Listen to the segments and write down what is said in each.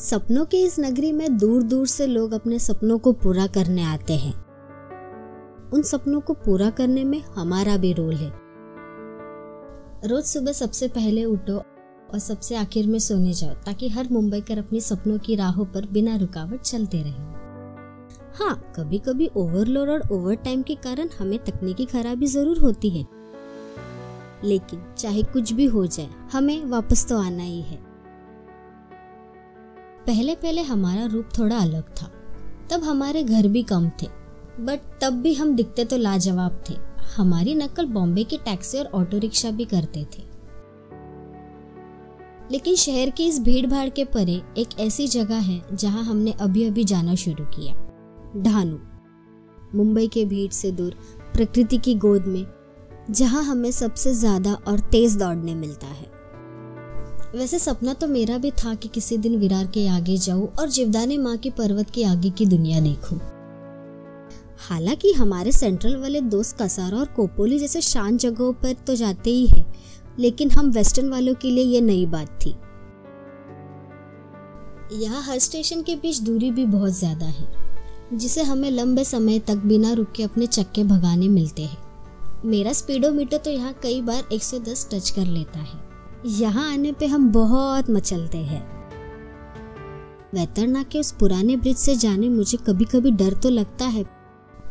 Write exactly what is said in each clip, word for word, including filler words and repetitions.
सपनों की इस नगरी में दूर दूर से लोग अपने सपनों को पूरा करने आते हैं। उन सपनों को पूरा करने में हमारा भी रोल है। रोज सुबह सबसे पहले उठो और सबसे आखिर में सोने जाओ, ताकि हर मुंबईकर अपने सपनों की राहों पर बिना रुकावट चलते रहें। हाँ, कभी कभी ओवरलोड और ओवर टाइम के कारण हमें तकनीकी खराबी जरूर होती है, लेकिन चाहे कुछ भी हो जाए हमें वापस तो आना ही है। पहले पहले हमारा रूप थोड़ा अलग था, तब हमारे घर भी कम थे, बट तब भी हम दिखते तो लाजवाब थे। हमारी नकल बॉम्बे के टैक्सी और ऑटो रिक्शा भी करते थे। लेकिन शहर की इस भीड़ भाड़ के परे एक ऐसी जगह है जहां हमने अभी अभी जाना शुरू किया, डहानू। मुंबई के भीड़ से दूर, प्रकृति की गोद में, जहां हमें सबसे ज्यादा और तेज दौड़ने मिलता है। वैसे सपना तो मेरा भी था कि किसी दिन विरार के आगे जाऊं और जिवदाने माँ के पर्वत के आगे की दुनिया देखूं। हालांकि हमारे सेंट्रल वाले दोस्त कसारा और कोपोली जैसे शांत जगहों पर तो जाते ही है, लेकिन हम वेस्टर्न वालों के लिए ये नई बात थी। यहाँ हर स्टेशन के बीच दूरी भी बहुत ज्यादा है, जिसे हमें लंबे समय तक बिना रुके अपने चक्के भगाने मिलते हैं। मेरा स्पीडोमीटर तो यहाँ कई बार एक सौ दस टच कर लेता है। यहाँ आने पे हम बहुत मचलते हैं। वैतरना के उस पुराने ब्रिज से जाने मुझे कभी कभी डर तो लगता है,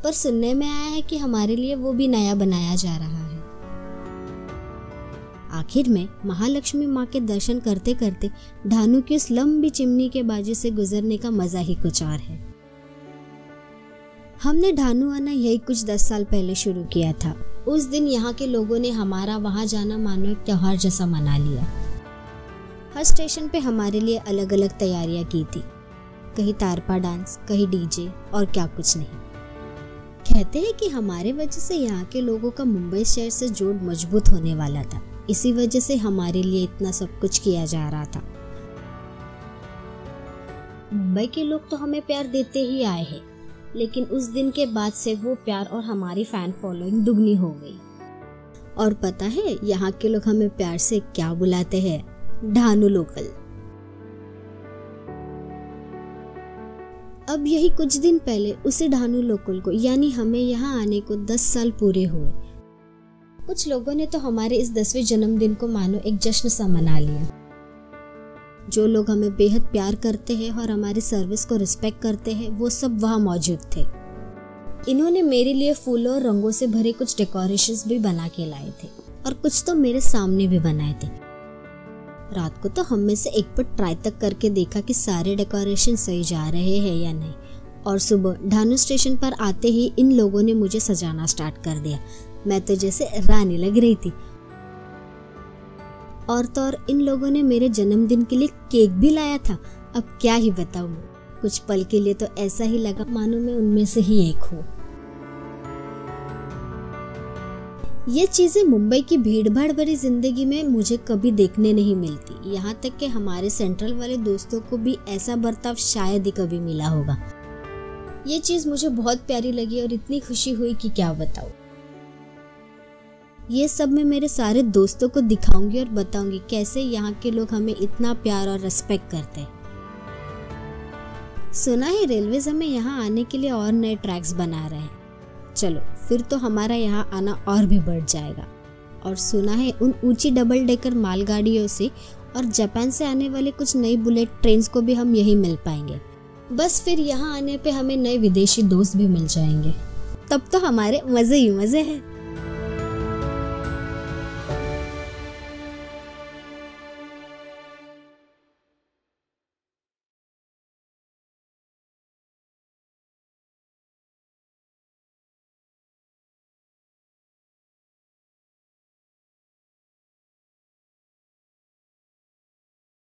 पर सुनने में आया है कि हमारे लिए वो भी नया बनाया जा रहा है। आखिर में महालक्ष्मी माँ के दर्शन करते करते डहानू की उस लंबी चिमनी के बाजू से गुजरने का मजा ही कुछ और है। हमने डहानू आना यही कुछ दस साल पहले शुरू किया था। उस दिन यहाँ के लोगों ने हमारा वहाँ जाना मानो एक त्योहार जैसा मना लिया। हर स्टेशन पे हमारे लिए अलग अलग तैयारियाँ की थी, कहीं तारपा डांस, कहीं डीजे और क्या कुछ नहीं। कहते हैं कि हमारे वजह से यहाँ के लोगों का मुंबई शहर से जोड़ मजबूत होने वाला था, इसी वजह से हमारे लिए इतना सब कुछ किया जा रहा था। मुंबई के लोग तो हमें प्यार देते ही आए हैं, लेकिन उस दिन के बाद से वो प्यार और हमारी फैन फॉलोइंग दुगनी हो गई। और पता है यहाँ के लोग हमें प्यार से क्या बुलाते हैं? डहानू लोकल। अब यही कुछ दिन पहले उसी डहानू लोकल को, यानी हमें यहाँ आने को दस साल पूरे हुए। कुछ लोगों ने तो हमारे इस दसवें जन्मदिन को मानो एक जश्न सा मना लिया। जो लोग हमें बेहद प्यार करते हैं और हमारी सर्विस को रिस्पेक्ट करते हैं, वो सब वहाँ मौजूद थे। इन्होंने मेरे लिए फूलों और रंगों से भरे कुछ डेकोरेशंस भी बना के लाए थे, और कुछ तो मेरे सामने भी बनाए थे। रात को तो हम में से एक पर ट्राई तक करके देखा कि सारे डेकोरेशन सही जा रहे हैं या नहीं, और सुबह डहानू स्टेशन पर आते ही इन लोगों ने मुझे सजाना स्टार्ट कर दिया। मैं तो जैसे रानी लग रही थी। और तो और इन लोगों ने मेरे जन्मदिन के लिए केक भी लाया था। अब क्या ही बताऊं, कुछ पल के लिए तो ऐसा ही लगा मानो मैं उनमें से ही एक हूँ। ये चीजें मुंबई की भीड़ भाड़ भरी जिंदगी में मुझे कभी देखने नहीं मिलती। यहाँ तक कि हमारे सेंट्रल वाले दोस्तों को भी ऐसा बर्ताव शायद ही कभी मिला होगा। ये चीज मुझे बहुत प्यारी लगी और इतनी खुशी हुई कि क्या बताऊं। ये सब मैं मेरे सारे दोस्तों को दिखाऊंगी और बताऊंगी कैसे यहाँ के लोग हमें इतना प्यार और रिस्पेक्ट करते हैं। सुना है रेलवेज हमें यहाँ आने के लिए और नए ट्रैक्स बना रहे हैं। चलो फिर तो हमारा यहाँ आना और भी बढ़ जाएगा। और सुना है उन ऊंची डबल डेकर मालगाड़ियों से और जापान से आने वाले कुछ नई बुलेट ट्रेन्स को भी हम यही मिल पाएंगे। बस फिर यहाँ आने पर हमें नए विदेशी दोस्त भी मिल जाएंगे। तब तो हमारे मज़े ही मज़े हैं।